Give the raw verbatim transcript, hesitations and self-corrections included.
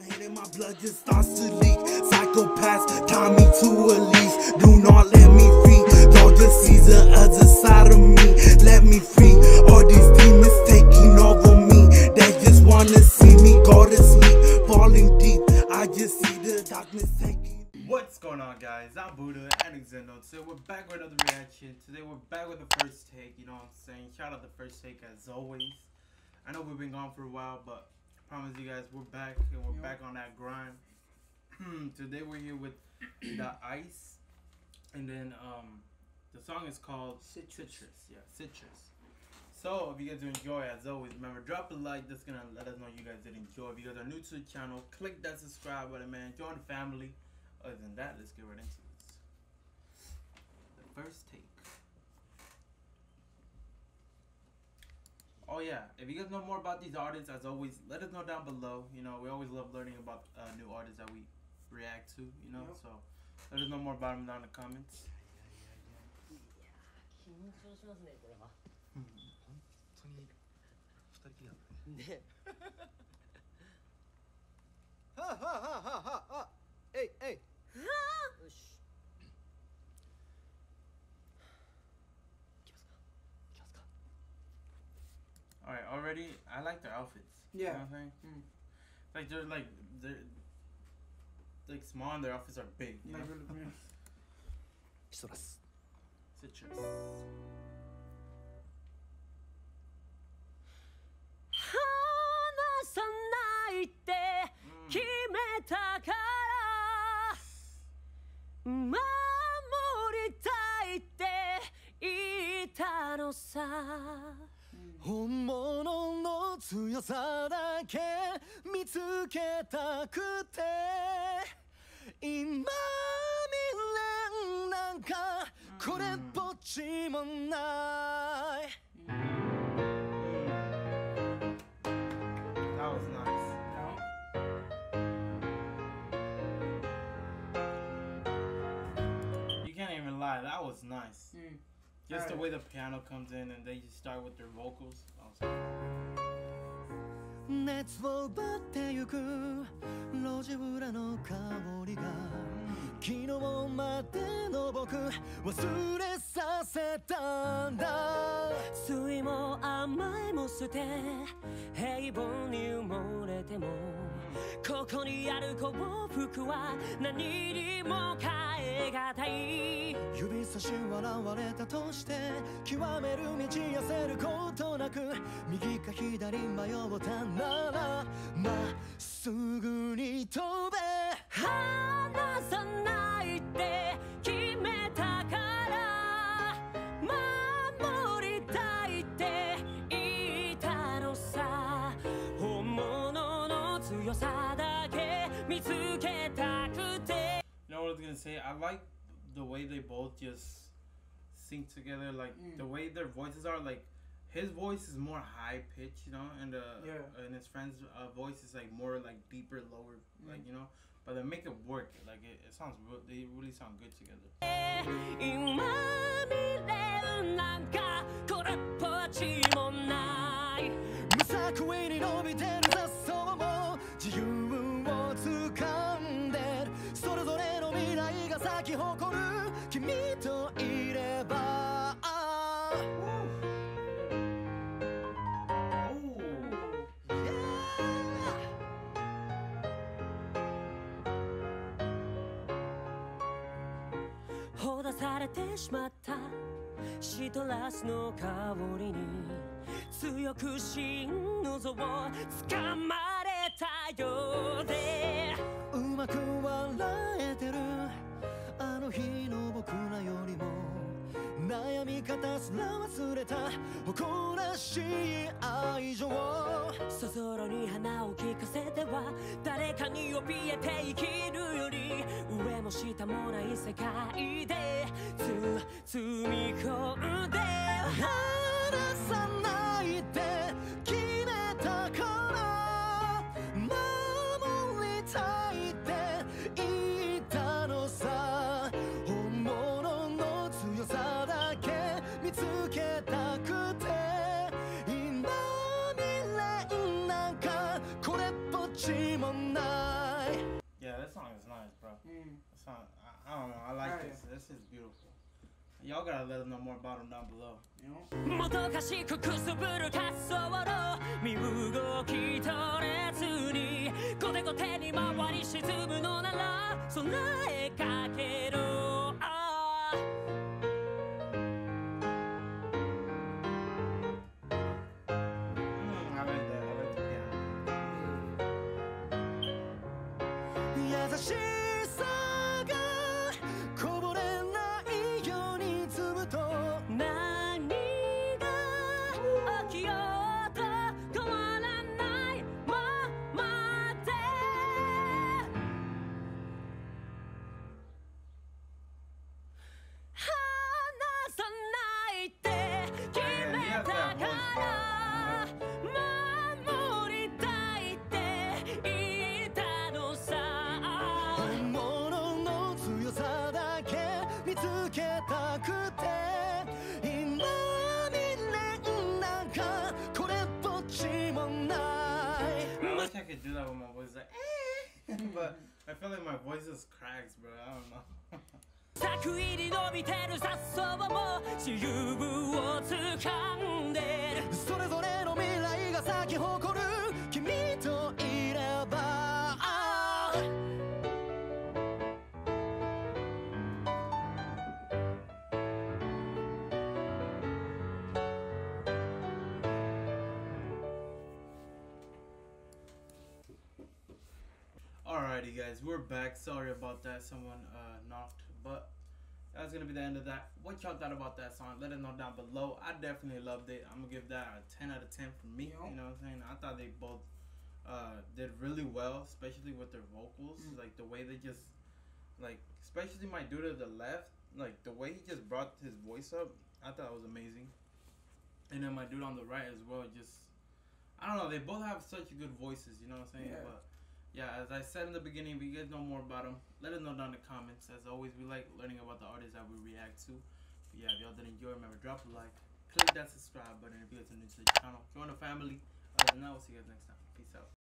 head and my blood just starts to leak. Psychopaths tie me to a leash. Do not let me free. Y'all just see the other side of me. Let me free. All these demons taking over me. They just wanna see me go to sleep, falling deep. I just see the darkness taking. What's going on, guys? I'm Buddha and Xzendo. Today we're back with another reaction. Today we're back with the first take. You know what I'm saying? Shout out the first take as always. I know we've been gone for a while, but I promise you guys we're back and we're Yo. back on that grind. Today we're here with Da-iCE, and then um, the song is called Citrus. Citrus. Yeah, Citrus. So if you guys do enjoy, as always, remember drop a like. That's gonna let us know you guys did enjoy. If you guys are new to the channel, click that subscribe button, man. Join the family. Other than that, let's get right into this. The first take. Oh yeah, if you guys know more about these artists, as always, let us know down below. You know, we always love learning about uh, new artists that we react to, you know, yep. So let us know more about them down in the comments. Ha ha ha ha ha ha! Hey, hey! Alright, already, I like their outfits. Yeah. You know what I'm saying? Mm. Like, they're like, they're like small and their outfits are big. You like know? Really, yeah. Citrus. Citrus. Mm. 本物の強さだけ見つけたくて今未練なんかこれっぽっちもない That was nice. You can't even lie, that was nice. Mm. Just right. The way the piano comes in and they just start with their vocals. Say I like the way they both just sync together, like mm. the way their voices are. Like his voice is more high pitched, you know, and uh, yeah. and his friend's uh, voice is like more like deeper, lower, mm. like you know. But they make it work. Like it, it sounds, they really sound good together. Dream on. Yeah, this song is nice, bro. Mm. This song, I, I don't know, I like right. this. This is beautiful. Y'all gotta let us know more about them down below. You know? I could do that with my voice, like, eh. But I feel like my voice is cracks, bro. I don't know. Alrighty guys, we're back. Sorry about that, someone uh, knocked, but that's gonna be the end of that. What y'all thought about that song? Let us know down below. I definitely loved it. I'm gonna give that a ten out of ten for me. You know what I'm saying? I thought they both uh, did really well, especially with their vocals. Mm. Like the way they just, like, especially my dude to the left, like the way he just brought his voice up, I thought it was amazing. And then my dude on the right as well, just, I don't know, they both have such good voices, you know what I'm saying? Yeah. But, yeah, as I said in the beginning, if you guys know more about them, let us know down in the comments. As always, we like learning about the artists that we react to. But yeah, if y'all did enjoy, remember, drop a like, click that subscribe button if you guys are new to the channel, join the family. Other than that, we'll see you guys next time. Peace out.